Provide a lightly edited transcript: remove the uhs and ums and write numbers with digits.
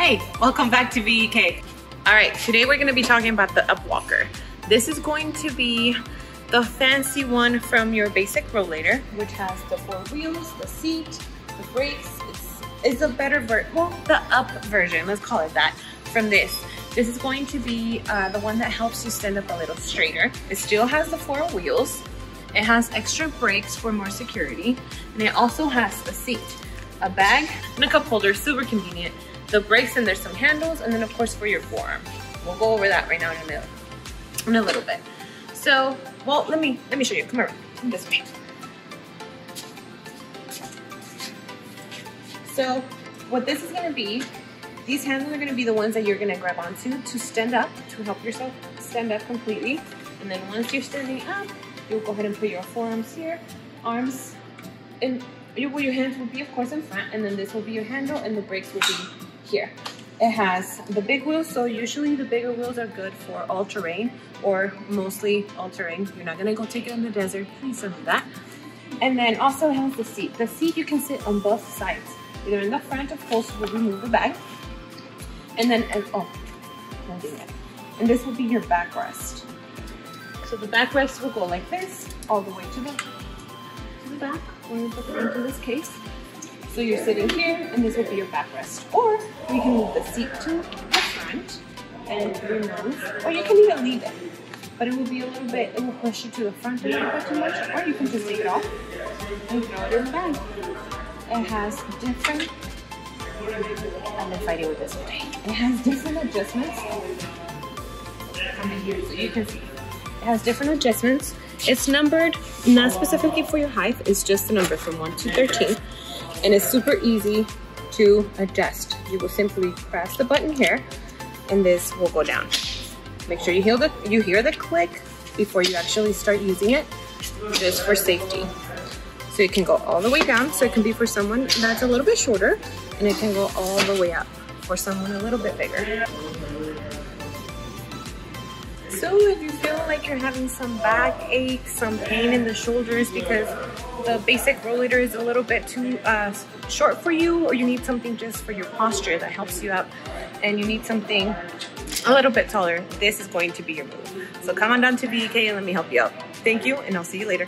Hey, welcome back to BEK. All right, today we're gonna be talking about the up walker. This is going to be the fancy one from your basic rollator, which has the four wheels, the seat, the brakes. It's a better version, well, the up version, let's call it that, from this. This is going to be the one that helps you stand up a little straighter. It still has the four wheels. It has extra brakes for more security. And it also has a seat, a bag, and a cup holder, super convenient. The brakes, and there's some handles, and then of course for your forearm. We'll go over that right now in a little bit. So, well, let me show you. Come around this way. So, what this is gonna be, these handles are gonna be the ones that you're gonna grab onto to stand up, to help yourself stand up completely. And then once you're standing up, you'll go ahead and put your forearms here, arms, and your hands will be of course in front, and then this will be your handle, and the brakes will be here. It has the big wheels, so usually the bigger wheels are good for all-terrain or mostly all-terrain. You're not gonna go take it in the desert, please don't do that. And then also it has the seat. The seat you can sit on both sides, either in the front, of course, we'll remove the bag, and then and this will be your backrest. So the backrest will go like this, all the way to the back. We're gonna put it into this case. So you're sitting here, and this will be your backrest. Or you can move the seat to the front and remove, or you can even leave it. But it will be a little bit, it will push you to the front a little bit too much, or you can just take it off and throw it in the bag. It has different, I'm gonna fight it with this today. It has different adjustments. Come in here so you can see. It has different adjustments. It's numbered, not specifically for your height, it's just a number from 1 to 13. And it's super easy to adjust. You will simply press the button here and this will go down. Make sure you hear the click before you actually start using it, just for safety. So it can go all the way down, so it can be for someone that's a little bit shorter, and it can go all the way up for someone a little bit bigger. So if you feel like you're having some backache, some pain in the shoulders because the basic rollator is a little bit too short for you, or you need something just for your posture that helps you up, and you need something a little bit taller, this is going to be your move. So come on down to BEK and let me help you out. Thank you, and I'll see you later.